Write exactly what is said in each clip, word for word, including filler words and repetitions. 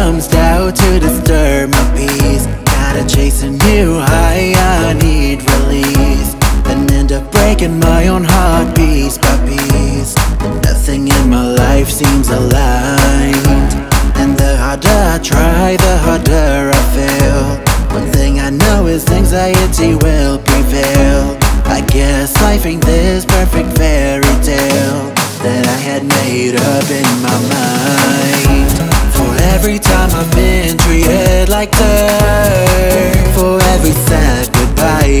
comes doubt to disturb my peace. Gotta chase a new high, I need release, and end up breaking my own heart piece by piece. Nothing in my life seems aligned, and the harder I try, the harder I feel. One thing I know is anxiety will prevail. I guess life ain't this perfect fairy tale that I had made up in my mind. For every time I've been treated like dirt, for every sad goodbye,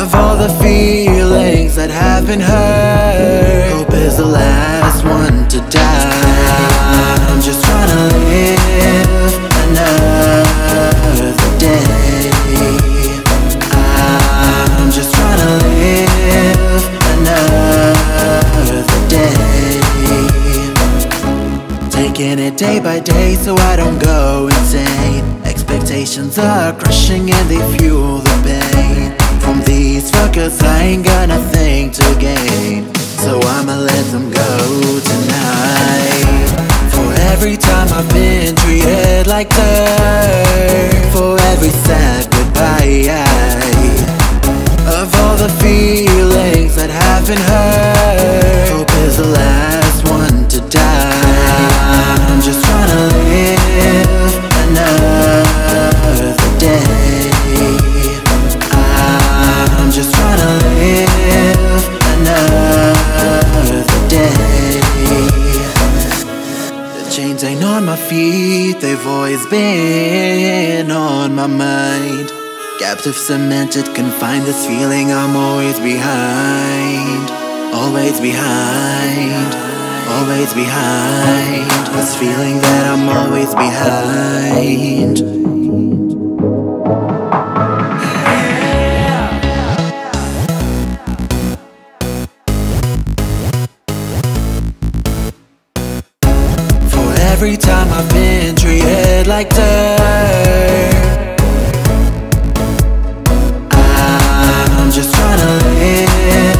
of all the feelings that have been hurt, hope is the last one to die. I'm just trying to live another day. I'm just trying to live another day. Taking it day by day so I don't go insane. Expectations are crushing and they fuel the pain. From these fuckers I ain't got nothing to gain, so I'ma let them go tonight. For every time I've been treated like dirt, for every sad goodbye, of all the feelings that have been hurt, hope is the last one to die. I'm just trying to live another day. I'm just trying to live another day. The chains ain't on my feet, they've always been on my mind. Captive, cemented, confined, this feeling I'm always behind. Always behind, always behind, this feeling that I'm always behind. Yeah. For every time I've been treated like dirt, I'm just trying to live.